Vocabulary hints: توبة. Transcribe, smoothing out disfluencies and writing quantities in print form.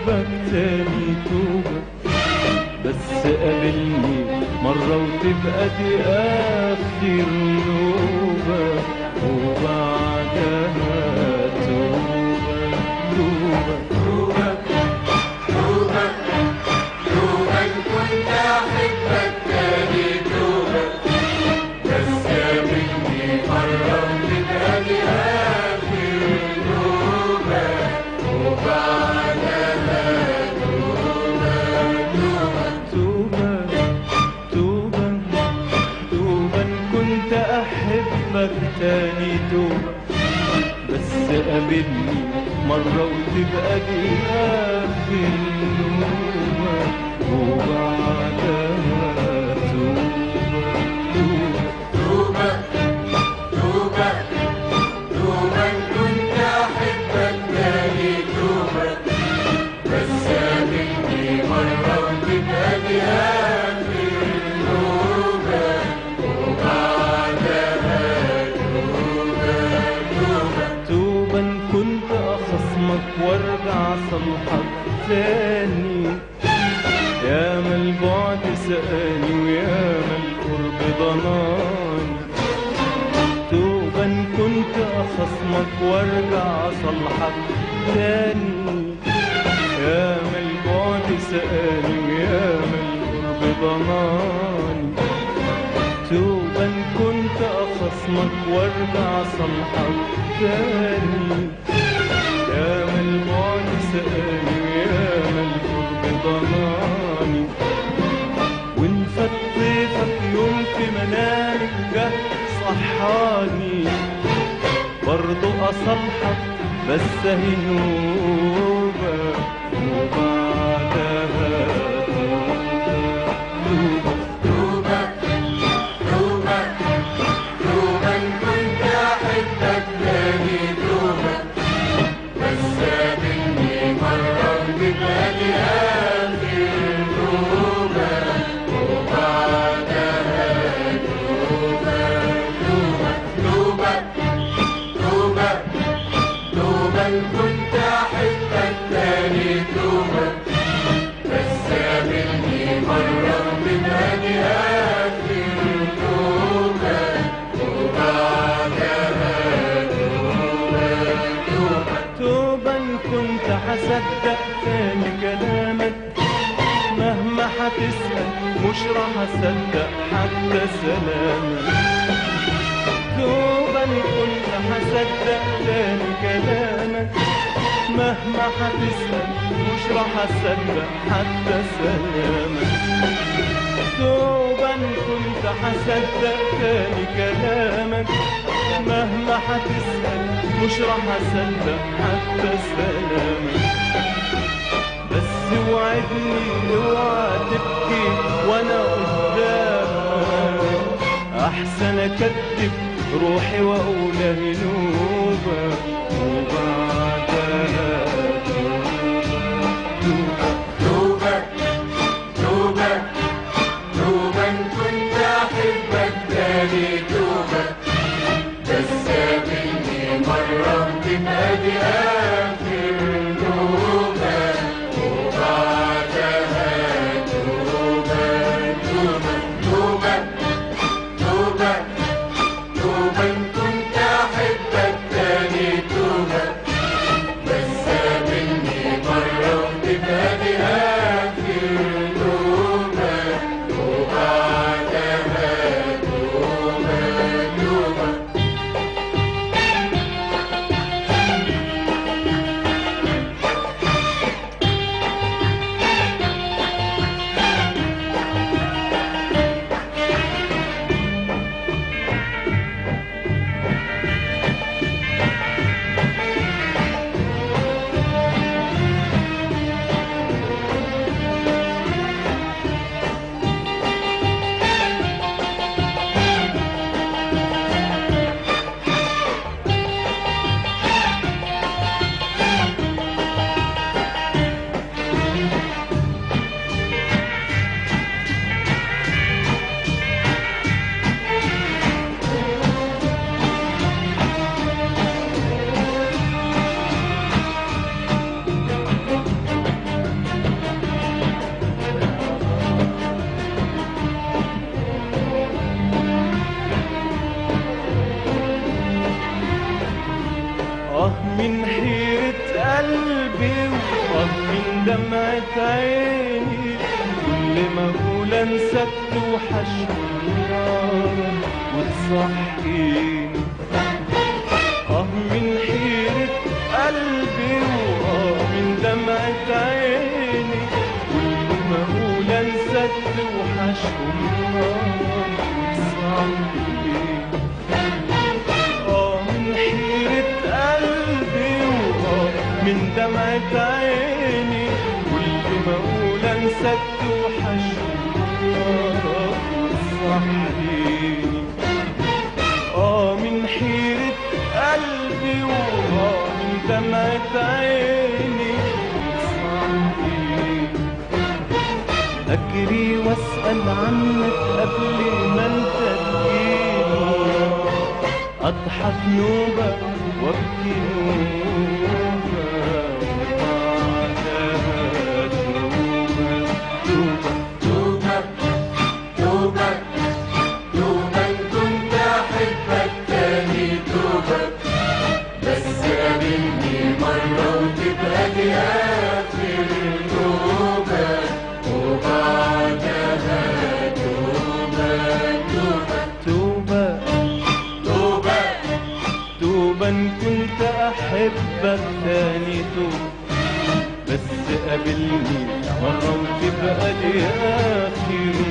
احبك تاني توبة، بس قابلني مرة وتبقى دي اخر نوبة وبعدها توبة. توبة توبة توبة توبة كنت احبك تاني توبة، بس قابلني مرة وتبقى دي اخر نوبة وبعدها احبك تاني توبة، بس قابلني مرة وتبقى دي آخر نوبة وبعدها توبة. توبة توبة توبة كنت احبك تاني توبة، بس قابلني مرة وتبقى دي آخر نوبة وبعدها. وارجع صلحك تاني، ياما البعد سقاني وياما القرب ضناني. توبة ان كنت اخصمك وارجع صلحك تاني، ياما البعد سقاني وياما القرب ضناني. توبة ان كنت اخصمك وارجع صلحك تاني، ياما البعد سقاني وياما القرب ضناني. وان فضيتك يوم في منامي جه صحاني، برضو اصالحك بس اهي نوبة وبعدها توبة. توبة توبة توبة كنت احبك تاني توبة، بس قابلني مرة وتبقى دي آخر توبة وبعدها توبة. توبة توبة توبة كنت أحبك تاني توبة، بس قابلني مرة وتبقى دي آخر توبة وبعدها. توبة ان كنت هصدق تاني كلامك، مهما هتسأل مش راح اصدق حتى سلامك. توبة ان كنت هصدق تاني كلامك، مهما هتسأل مش راح اصدق حتى سلامك. توبة ان كنت هصدق تاني كلامك، مهما هتسأل مش راح اصدق حتى سلامك. بس وعدني اوعى تبكي وانا قدامك، احسن اكدب روحي واقولها نوبة وبعدها توبة. توبة توبة توبة كنت احبك تاني توبة، بس قابلني مرة وتبقى دي آخر نوبة وبعدها توبة. توبة توبة توبة توبة كنت أحبك تاني توبة، دمعة عيني، كل ما أقول أنساك توحشني يا رب وتصحيني، من حيرة قلبي ومن دمعة عيني، كل ما أقول أنساك توحشني يا رب وتصحيني، من حيرة قلبي ومن دمعة عيني، كل ما أقول أنساك توحشني يا رب وتصحيني، من حيرة قلبي ومن دمعة عيني وتصحيني، أجري وأسأل عنك قبل ما أنت تجيلي، أضحك نوبة وأبكي نوبة وبعدها توبة. توبة توبة توبة إن كنت أحبك تاني، توبة بس قابلني مرة وتبقى دي آخر توبة وبعدها إن كنت أحبك تاني، توبة بس قابلني مرة وتبقى دي آخر